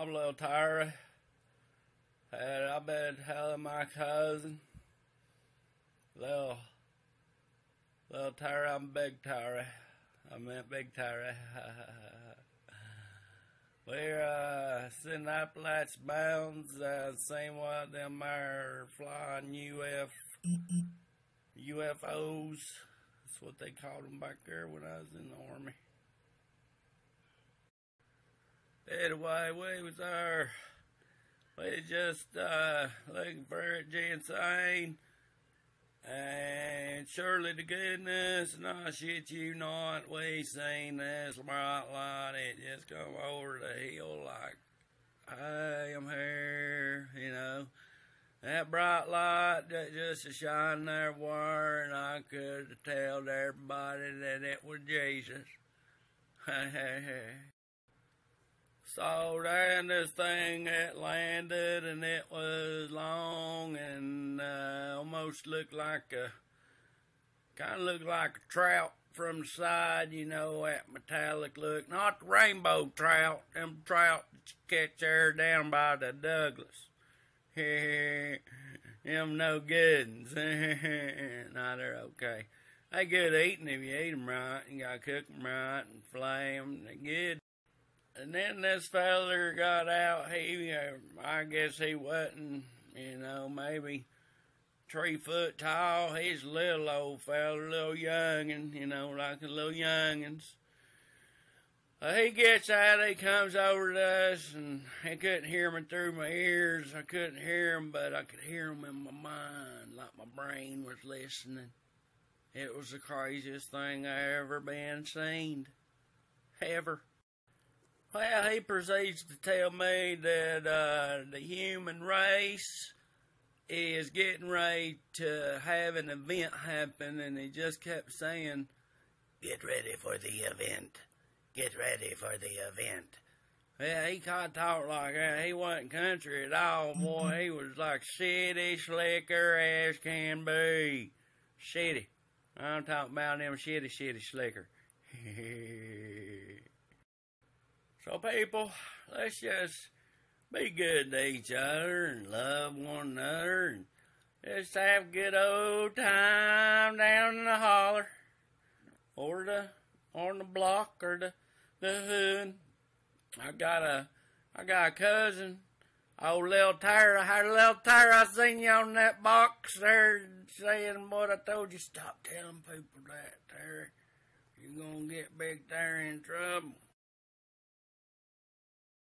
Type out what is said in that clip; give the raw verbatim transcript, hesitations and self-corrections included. I'm a little tired, and I've been telling my cousin, little, little tired, I'm big tired, I meant big tired. We're uh, sitting up Appalachian Mountains, uh, seeing what them are flying U F, U F Os, that's what they called them back there when I was in the Army. Anyway, we was there, we just uh, looking for ginseng, and surely to goodness, and I shit you not, we seen this bright light, it just come over the hill like, I am here, you know. That bright light that just a shining everywhere, and I could tell everybody that it was Jesus. So then this thing, it landed, and it was long, and uh, almost looked like a, kind of looked like a trout from the side, you know, that metallic look. Not the rainbow trout, them trout that you catch there down by the Douglas. Them no goods. Nah, they're okay. They good eating if you eat them right, you gotta cook them right, and flay them, they're good. And then this feller got out, he, uh, I guess he wasn't, you know, maybe three foot tall. He's a little old feller, little youngin', you know, like a little youngins. Uh, he gets out, he comes over to us, and I couldn't hear him through my ears. I couldn't hear him, but I could hear him in my mind, like my brain was listening. It was the craziest thing I ever been seen, ever. Well, he proceeds to tell me that uh, the human race is getting ready to have an event happen, and he just kept saying, "Get ready for the event. Get ready for the event." Yeah, he kind of talked like that. He wasn't country at all, boy. He was like city slicker as can be. City. I'm talking about them shitty, shitty slicker. So people, let's just be good to each other and love one another and just have a good old time down in the holler or the on the block or the the hood. I got a I got a cousin, old little Terre. I had a little Terre. I seen you on that box there saying what I told you. Stop telling people that, Terre. You're gonna get big Terre in trouble.